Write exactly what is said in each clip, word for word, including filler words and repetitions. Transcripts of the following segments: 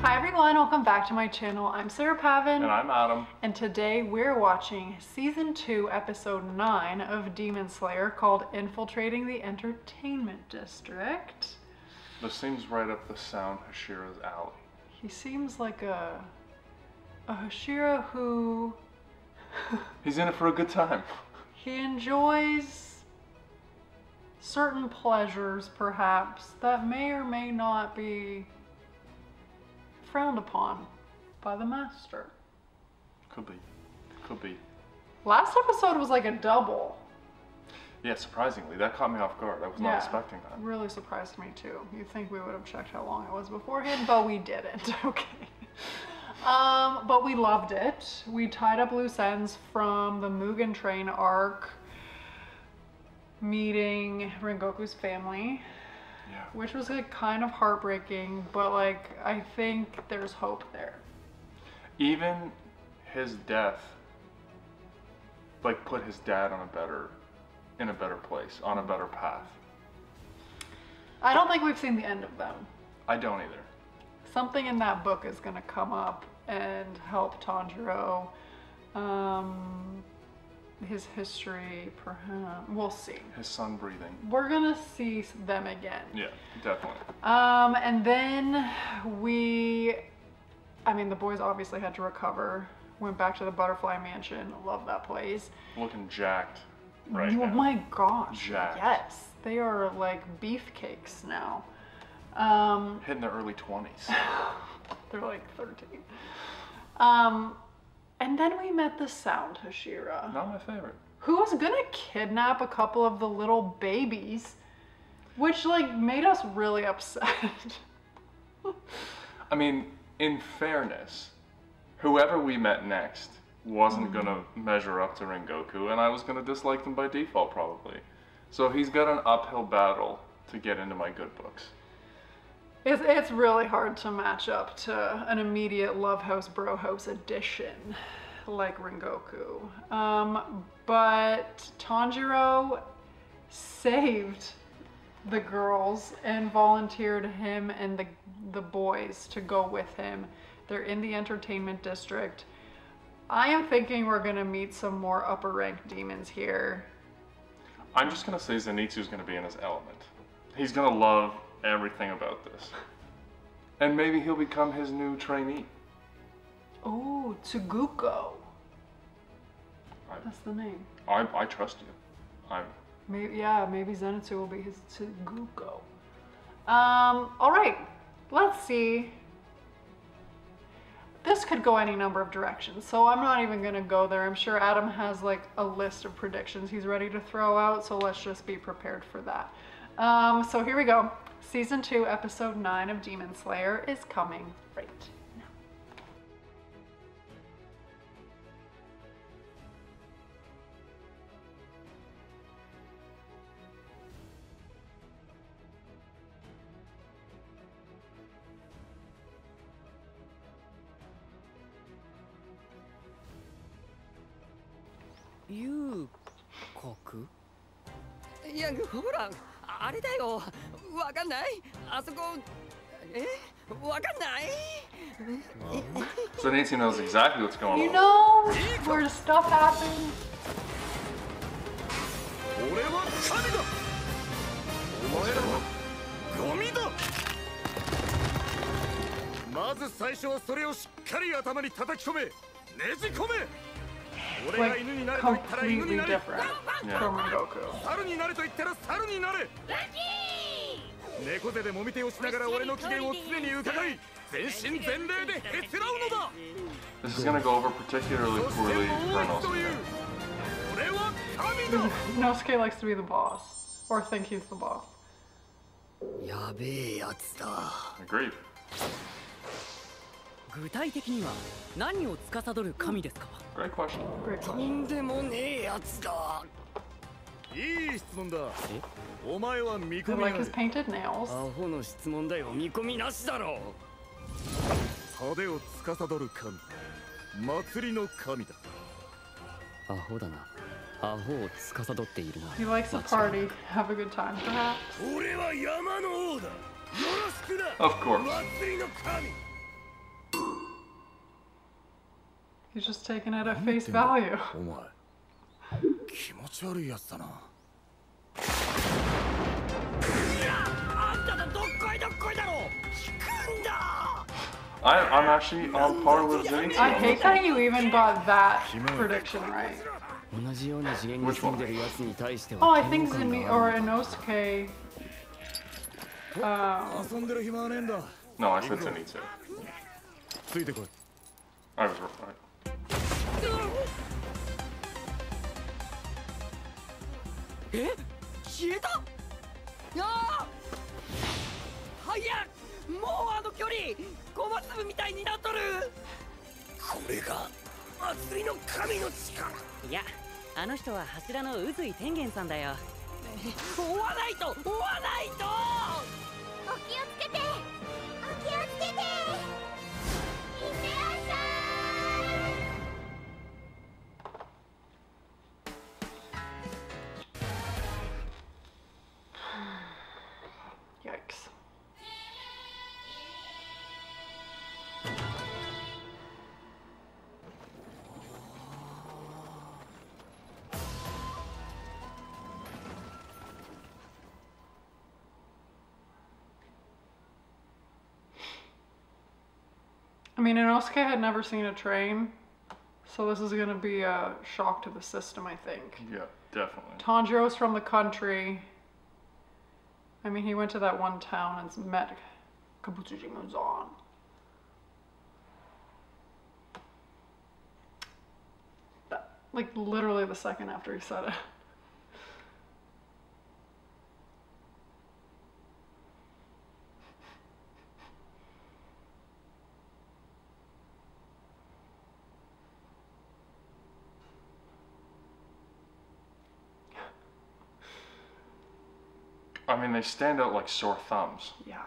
Hi everyone, welcome back to my channel. I'm Sarah Pavan. And I'm Adam. And today we're watching Season two, Episode nine of Demon Slayer called Infiltrating the Entertainment District. This seems right up the Sound Hashira's alley. He seems like a... a Hashira who... He's in it for a good time. He enjoys certain pleasures, perhaps, that may or may not be frowned upon by the master. Could be. Could be. Last episode was like a double. Yeah, surprisingly. That caught me off guard. I was yeah, not expecting that. Really surprised me, too. You'd think we would have checked how long it was beforehand, but we didn't. Okay. Um, but we loved it. We tied up loose ends from the Mugen Train arc, meeting Rengoku's family, yeah, which was like kind of heartbreaking, but like I think there's hope there. Even his death like put his dad on a better, in a better place, on a better path. I don't think we've seen the end of them. I don't either. Something in that book is going to come up and help Tanjiro, um, his history, perhaps. We'll see. His son breathing. We're going to see them again. Yeah, definitely. Um, and then we, I mean, the boys obviously had to recover, went back to the Butterfly Mansion. Love that place. Looking jacked right now. Oh my gosh. Jacked. Yes. They are like beefcakes now. Um, Hitting their early twenties. They're like thirteen. Um, and then we met the Sound Hashira. Not my favorite. Who was gonna kidnap a couple of the little babies, which like made us really upset. I mean, in fairness, whoever we met next wasn't mm-hmm. gonna measure up to Rengoku, and I was gonna dislike them by default probably. So he's got an uphill battle to get into my good books. It's, it's really hard to match up to an immediate love house, bro house edition like Rengoku. Um, but Tanjiro saved the girls and volunteered him and the, the boys to go with him. They're in the entertainment district. I am thinking we're going to meet some more upper ranked demons here. I'm just going to say Zenitsu's going to be in his element. He's going to love everything about this, and maybe he'll become his new trainee. Oh, Tsuguko. I, That's the name. I I trust you. I'm. Maybe yeah. Maybe Zenitsu will be his Tsuguko. Um. All right. Let's see. This could go any number of directions, so I'm not even gonna go there. I'm sure Adam has like a list of predictions he's ready to throw out. So let's just be prepared for that. Um. So here we go. Season two, Episode nine of Demon Slayer is coming right now. You, Koku? Young Horang. あれだよ。わかんない。あそこ。え、わかんない。So Nancy knows exactly what's going on. You know where stuff happens. 俺は神だ。お前らはゴミだ。まず最初はそれをしっかり頭に叩き込め。ねじ込め。 Like, completely different yeah. from Rengoku. This is going to go over particularly poorly for Inosuke. Inosuke likes to be the boss, or think he's the boss. Agreed. 具体的には何を司る神ですか? Great question. I like his painted nails. He likes to party, have a good time, perhaps. Of course. He's just taking it at face value. I, I'm actually on par with Zenitsu. I hate that you even got that prediction right. Which one? Oh, I think Zenitsu or Inosuke. Um, no, I said Zenitsu. I was referring. Yikes. I mean, Inosuke had never seen a train, so this is gonna be a shock to the system, I think. Yeah, definitely. Tanjiro's from the country. I mean, he went to that one town and met Kibutsuji Muzan. That, like, literally the second after he said it. I mean, they stand out like sore thumbs. Yeah.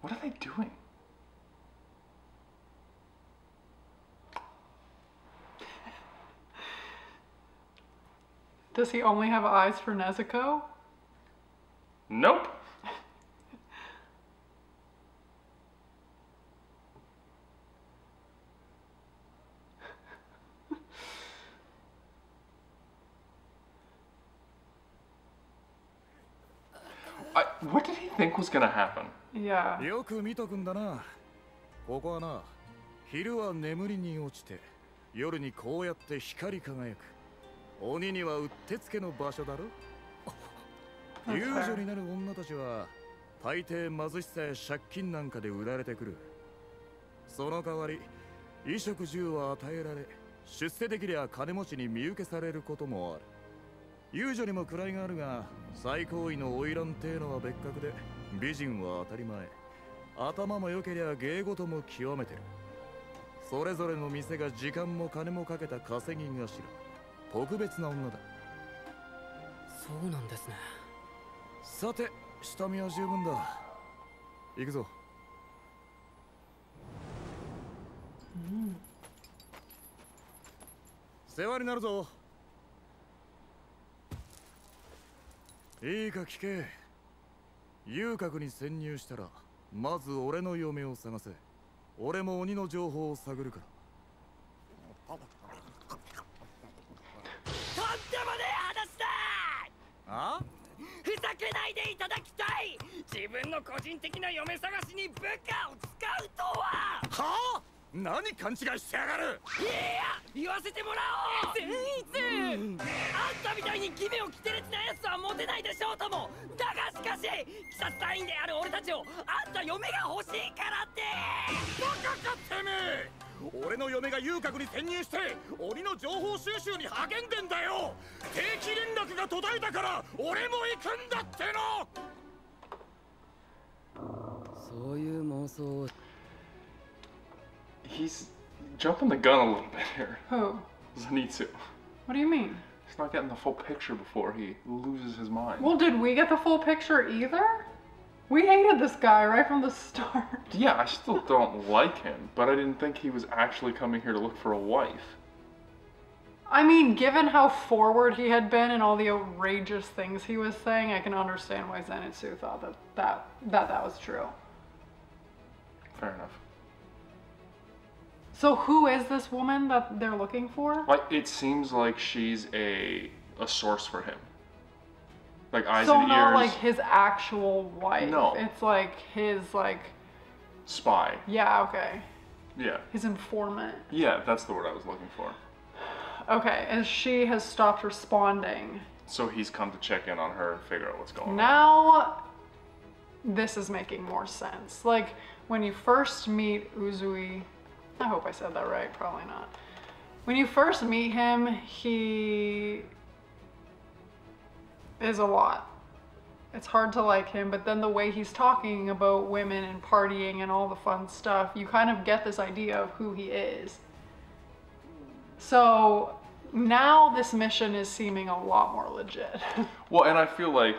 What are they doing? Does he only have eyes for Nezuko? Nope. I, what did he think was gonna happen? Yeah. That's right. 遊郭に潜入したら、まず俺の嫁を探せ。俺も鬼の情報を探るから。とんでもねえ話だ。あ？ふざけないでいただきたい。自分の個人的な嫁探しに部下を使うとは。はあ？何勘違いしやがる。いや、言わせてもらおう。全員。あんたみたいに決めを着てるってなやつはモテないでしょうとも。だがしかし、鬼殺隊員である俺たちをあんた嫁が欲しいからって。バカかってめえ。He's jumping the gun a little bit here. Oh. Zenitsu. What do you mean? He's not getting the full picture before he loses his mind. Well, did we get the full picture either? We hated this guy right from the start. Yeah, I still don't like him, but I didn't think he was actually coming here to look for a wife. I mean, given how forward he had been and all the outrageous things he was saying, I can understand why Zenitsu thought that that, that, that was true. Fair enough. So who is this woman that they're looking for? Like, it seems like she's a, a source for him. Like eyes so and ears. So not like his actual wife. No. It's like his like... spy. Yeah, okay. Yeah. His informant. Yeah, that's the word I was looking for. Okay, and she has stopped responding. So he's come to check in on her and figure out what's going now, on. Now, this is making more sense. Like, when you first meet Uzui, I hope I said that right, probably not. When you first meet him, he... is a lot. It's hard to like him, but then the way he's talking about women and partying and all the fun stuff, you kind of get this idea of who he is. So now this mission is seeming a lot more legit. Well, and I feel like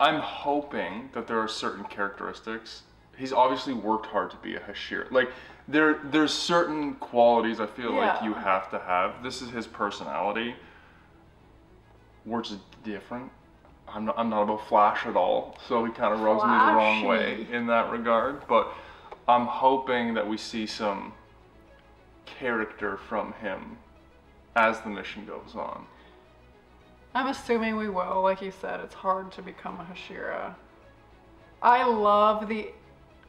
I'm hoping that there are certain characteristics. He's obviously worked hard to be a Hashira. Like there there's certain qualities I feel yeah. like you have to have. This is his personality. We're just different. I'm not, I'm not about Flash at all, so he kind of rubs me the wrong way in that regard. But I'm hoping that we see some character from him as the mission goes on. I'm assuming we will. Like you said, it's hard to become a Hashira. I love the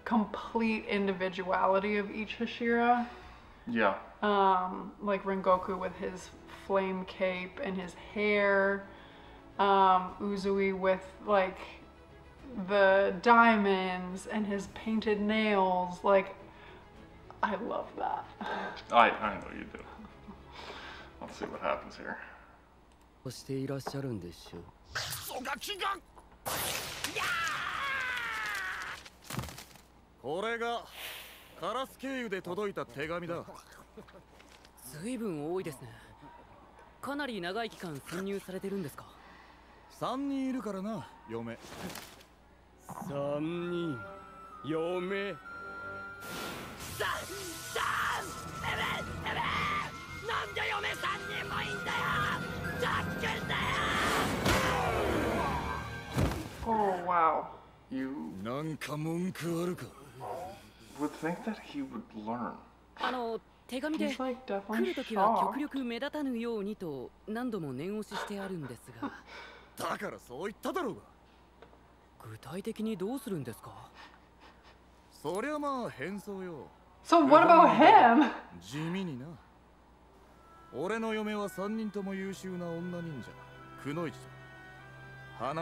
complete individuality of each Hashira. Yeah. Um, like Rengoku with his flame cape and his hair, um, Uzui with like the diamonds and his painted nails. Like, I love that. I, I know you do. Let's see what happens here. Oh, wow. You would think that he would learn. He's like definitely shocked. So what about him? It's uh, he's a tough love kind of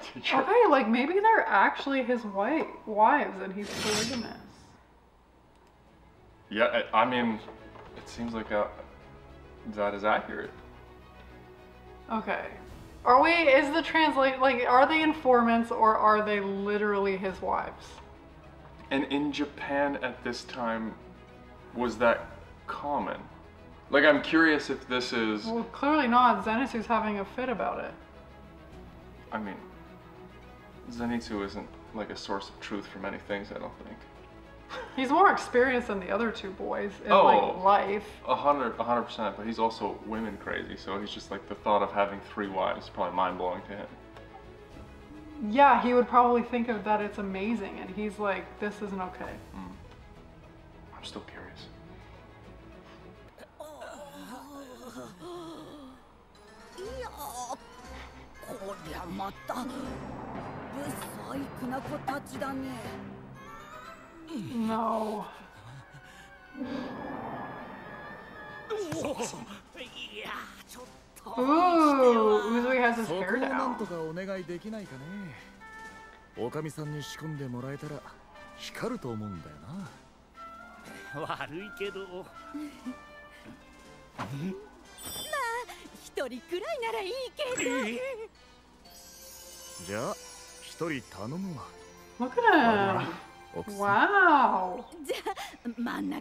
teacher. Okay, like maybe they're actually his white wives and he's polygamous. Yeah, I mean, it seems like a, that is accurate. Okay. Are we, is the translate, like, are they informants or are they literally his wives? And in Japan at this time, was that common? Like, I'm curious if this is... Well, clearly not. Zenitsu's having a fit about it. I mean, Zenitsu isn't, like, a source of truth for many things, I don't think. He's more experienced than the other two boys in oh, like life. A hundred, a hundred percent. But he's also women crazy, so he's just like the thought of having three wives is probably mind blowing to him. Yeah, he would probably think of that it's amazing, and he's like, this isn't okay. Mm. I'm still curious. No. Ooh, Uzui has his hair down. Look at him. Wow.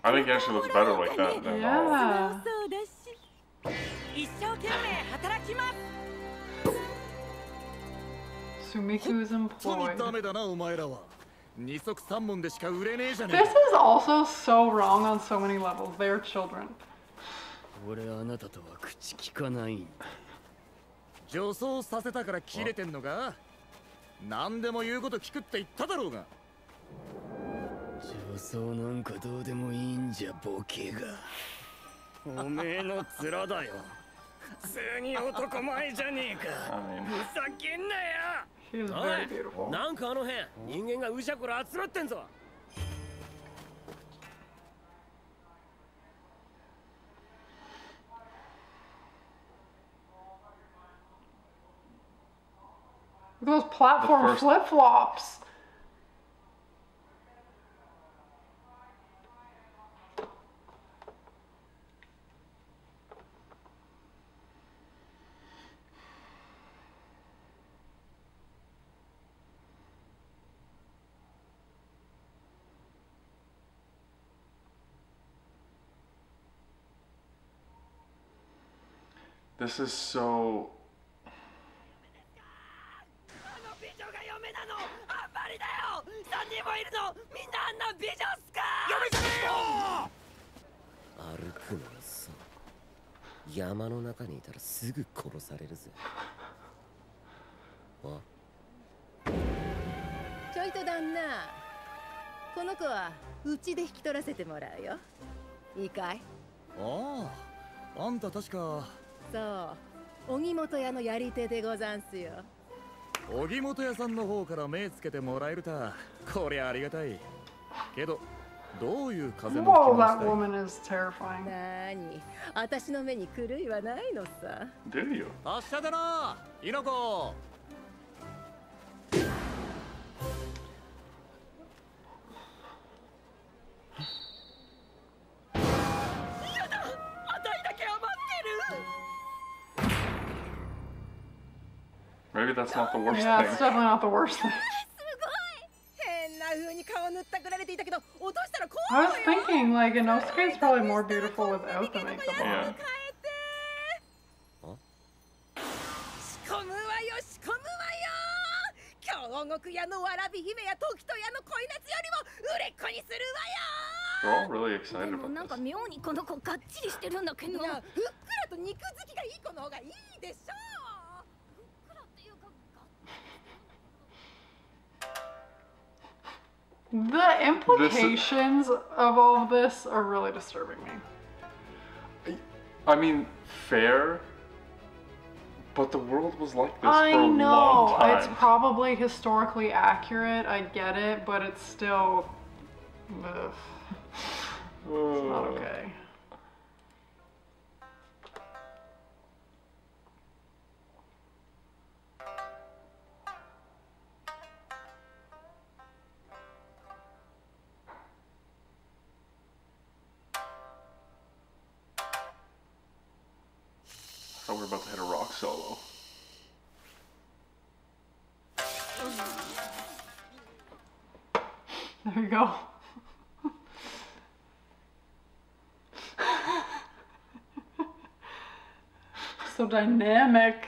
I think he actually looks better like that than yeah. Sumiku's is employed. This is also so wrong on so many levels. They are children. He is very beautiful. Look at those platform flip-flops. This is so... Oh, そう、荻本屋のやり手でござんすよ。荻本屋さんの方から目つけてもらえるた。こりゃありがたい。けど、どういう風も吹きました。That woman is terrifying. なに、私の目に狂いはないのさ。出るよ。明日だな、イノコ。Maybe that's not the worst yeah, thing. Yeah, it's definitely not the worst thing. I was thinking, like, Inosuke is probably more beautiful without the makeup on. Yeah. We're all really excited about this. The implications is, of all of this are really disturbing me. I mean, fair, but the world was like this I for a know. long time. I know, it's probably historically accurate, I get it, but it's still... Ugh. It's not okay. We're about to hit a rock solo. There you go. So dynamic.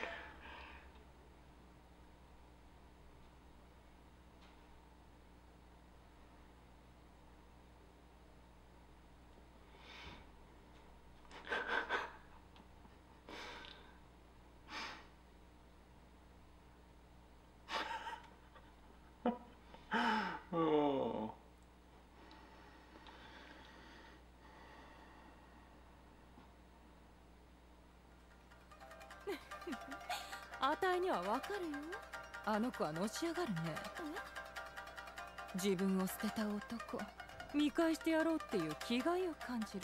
あたいにはわかるよ。あの子はのし上がるね。自分を捨てた男、見返してやろうっていう気概を感じる。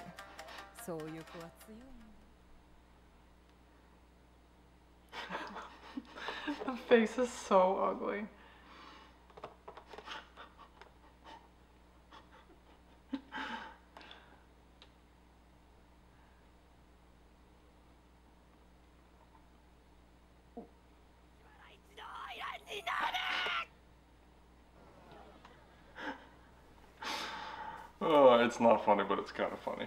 そういう子は強い。The face is so ugly. Oh, it's not funny, but it's kind of funny.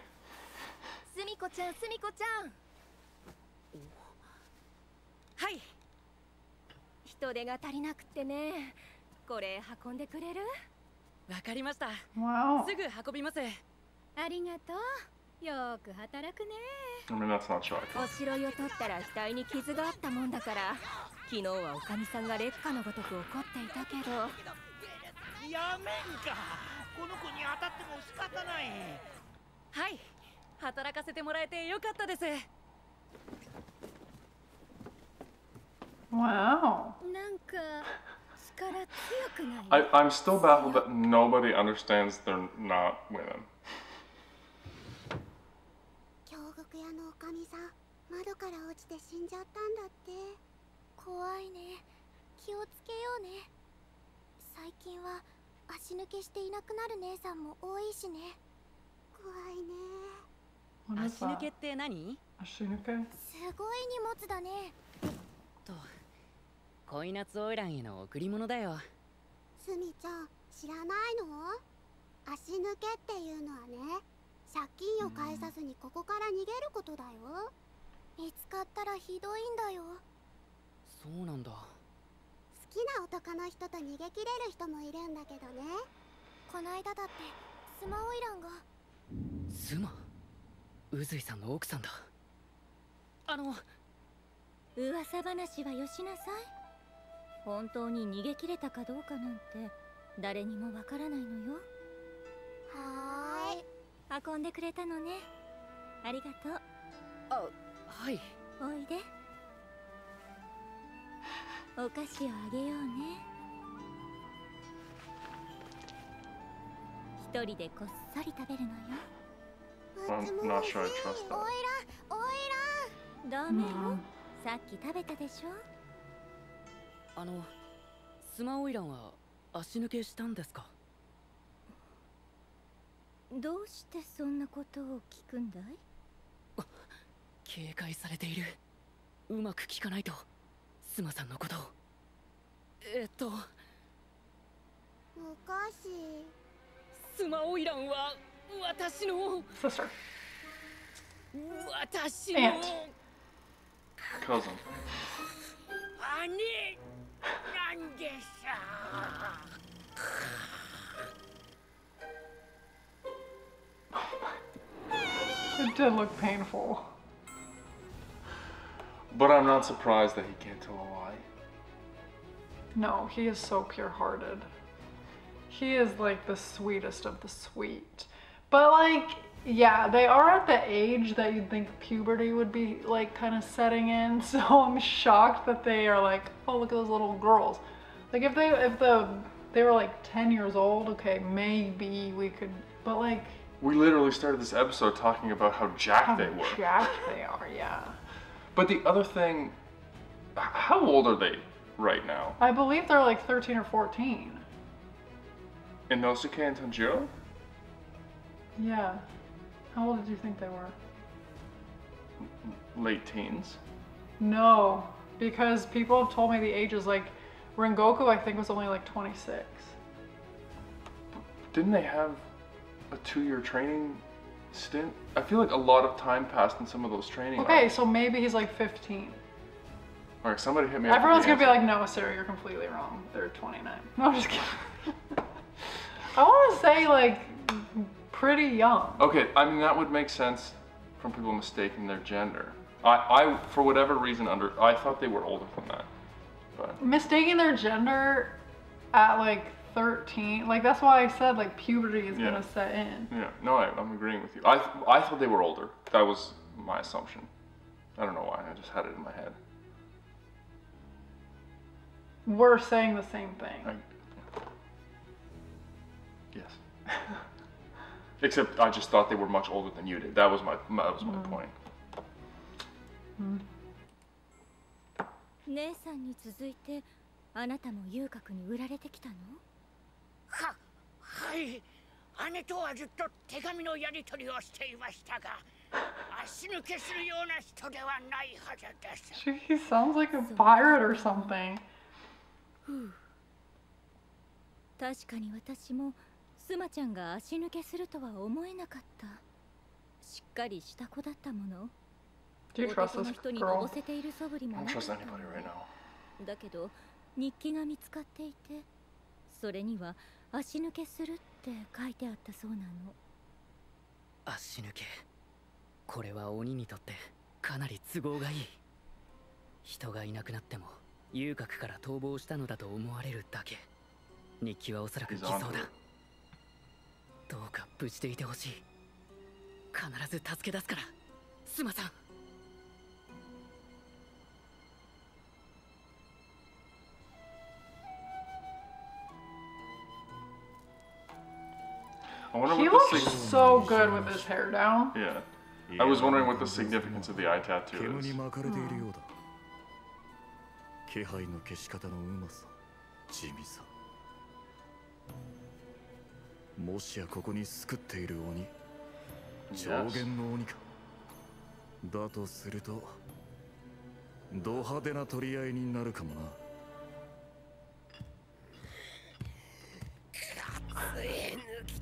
Sumiko-chan, Sumiko-chan. Hi. 人手が足りなくてね。これ運んでくれる？わかりました。すぐ運びます。ありがとう。よく働くね。おしろいを取ったら額に傷があったもんだから、昨日はおかみさんが劣化のごとく怒っていたけど。やめんか。この子に当たっても仕方ない。はい。働かせてもらえてよかったです。 Wow. I, I'm still baffled that nobody understands they're not women. What is that? Ashinuke? 恋夏オイランへの贈り物だよ。スミちゃん、知らないの？足抜けっていうのはね、借金を返さずにここから逃げることだよ。見つかったらひどいんだよ。そうなんだ。好きな男の人と逃げ切れる人もいるんだけどね。こないだだってスマオイランが。スマ？宇髄さんの奥さんだ。あの、噂話はよしなさい。 本当に逃げ切れたかどうかなんて誰にもわからないのよ。はーい。運んでくれたのね。ありがとう。あ、はい。おいで。お菓子をあげようね。一人でこっそり食べるのよ。おいら、おいら。ダメよ。さっき食べたでしょ。 あの、スマオイランは足抜けしたんですか？どうしてそんなことを聞くんだい？警戒されている。うまく聞かないと、スマさんのことを。えっと、おかしい。スマオイランは私の私の兄。 It did look painful. But I'm not surprised that he can't tell a lie. No, he is so pure-hearted. He is like the sweetest of the sweet. But like, yeah, they are at the age that you'd think puberty would be like kind of setting in, so I'm shocked that they are like, oh, look at those little girls. Like if they if the they were like ten years old, okay, maybe we could, but like we literally started this episode talking about how jacked how they were. Jacked they are, yeah. But the other thing, how old are they right now? I believe they're like thirteen or fourteen. Inosuke and Tanjiro? Yeah. How old did you think they were? Late teens? No, because people have told me the ages. Like Rengoku, I think, was only like twenty-six. Didn't they have a two-year training stint? I feel like a lot of time passed in some of those training. Okay, hours. So maybe he's like fifteen. All right, somebody hit me up. Everyone's gonna be like, "No, Sarah, you're completely wrong. They're twenty-nine." No, I'm just kidding. I want to say like. Pretty young. Okay, I mean that would make sense from people mistaking their gender. I, I for whatever reason under I thought they were older than that. But mistaking their gender at like thirteen, like that's why I said like puberty is yeah. gonna set in. Yeah, no, I, I'm agreeing with you. I th I thought they were older. That was my assumption. I don't know why. I just had it in my head. We're saying the same thing. I, yes. Except I just thought they were much older than you did. That was my, my that was my mm. point. Mm. She sounds like a pirate or something. Do you trust this girl? I don't trust anybody right now. He's on it. He looks so good with his hair down. Yeah. I was wondering what the significance of the eye tattoo is. Oh. Yes. Yujiro turned into a demon.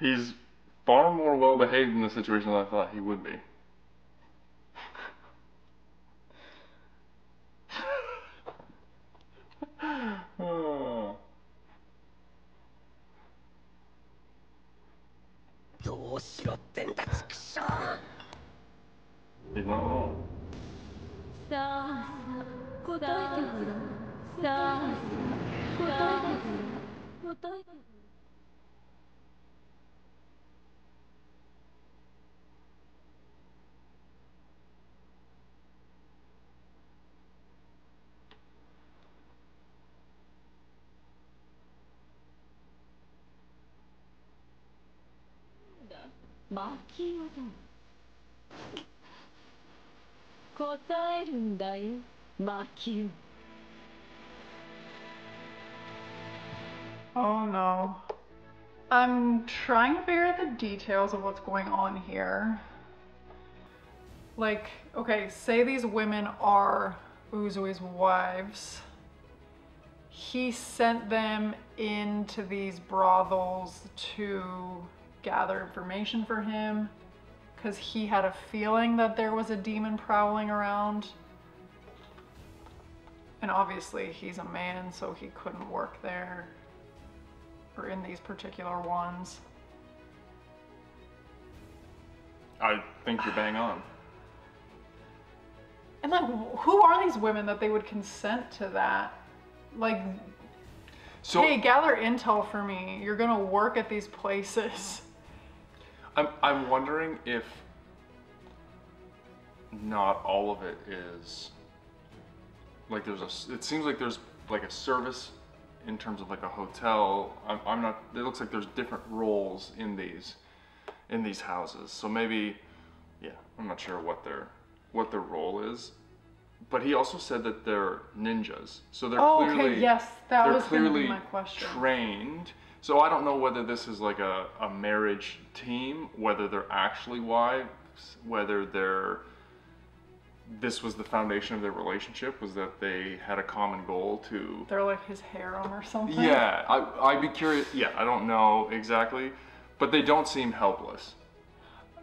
He's far more well behaved in this situation than I thought he would be. Oh. He's not wrong. Oh no. I'm trying to figure out the details of what's going on here. Like, okay, say these women are Uzui's wives. He sent them into these brothels to gather information for him because he had a feeling that there was a demon prowling around, and obviously he's a man, so he couldn't work there or in these particular ones. I think you're bang on. And like, who are these women that they would consent to that? Like, so, hey, gather intel for me, you're gonna work at these places. I'm, I'm wondering if not all of it is like there's a, it seems like there's like a service in terms of like a hotel. I'm, I'm not, it looks like there's different roles in these, in these houses. So maybe, yeah, I'm not sure what their, what their role is, But he also said that they're ninjas, so they're oh, clearly okay. yes, that they're was clearly my question. trained. So I don't know whether this is like a, a marriage team, whether they're actually wives, whether they're this was the foundation of their relationship, was that they had a common goal to... They're like his harem or something? Yeah, I, I'd be curious. Yeah, I don't know exactly, but they don't seem helpless.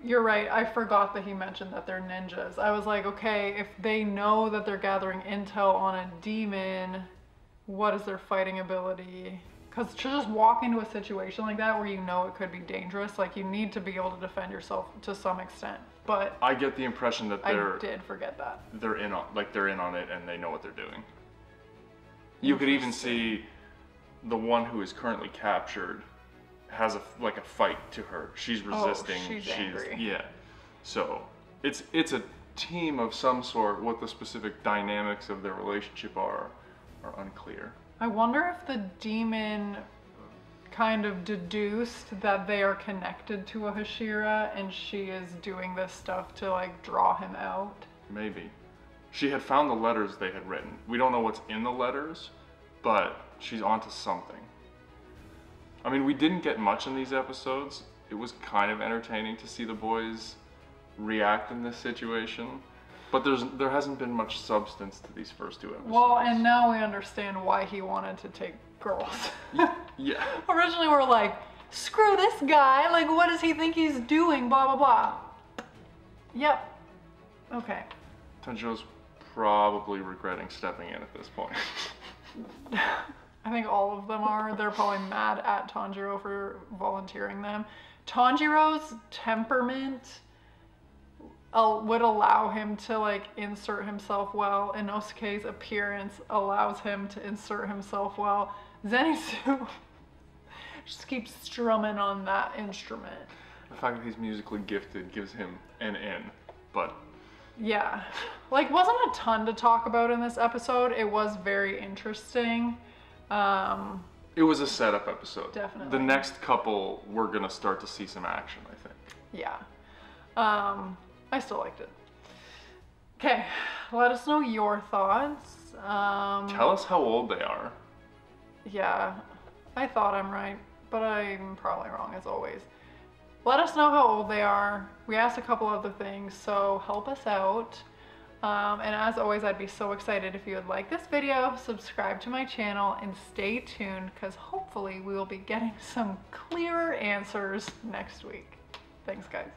You're right. I forgot that he mentioned that they're ninjas. I was like, okay, if they know that they're gathering intel on a demon, what is their fighting ability? Because to just walk into a situation like that where you know it could be dangerous, like you need to be able to defend yourself to some extent. But I get the impression that they're I did forget that they're in on like they're in on it and they know what they're doing. You could even see the one who is currently captured has a like a fight to her. She's resisting. Oh, she's, she's angry. Yeah. So it's it's a team of some sort. What the specific dynamics of their relationship are are unclear. I wonder if the demon kind of deduced that they are connected to a Hashira and she is doing this stuff to like draw him out. Maybe. She had found the letters they had written. We don't know what's in the letters, but she's onto something. I mean, we didn't get much in these episodes. It was kind of entertaining to see the boys react in this situation, but there's there hasn't been much substance to these first two episodes. Well, and now we understand why he wanted to take girls. Yeah. Originally we're like, screw this guy, like what does he think he's doing, blah, blah, blah. Yep. Okay. Tanjiro's probably regretting stepping in at this point. I think all of them are. They're probably mad at Tanjiro for volunteering them. Tanjiro's temperament would allow him to like insert himself well. Inosuke's appearance allows him to insert himself well. Zenitsu just keeps strumming on that instrument. The fact that he's musically gifted gives him an in, but... Yeah. Like, wasn't a ton to talk about in this episode. It was very interesting. Um, it was a setup episode. Definitely. The next couple, we're going to start to see some action, I think. Yeah. Um, I still liked it. Okay. Let us know your thoughts. Um, Tell us how old they are. Yeah. I thought I'm right, but I'm probably wrong as always. Let us know how old they are. We asked a couple other things, so help us out. Um, and as always, I'd be so excited if you would like this video, subscribe to my channel, and stay tuned because hopefully we will be getting some clearer answers next week. Thanks, guys.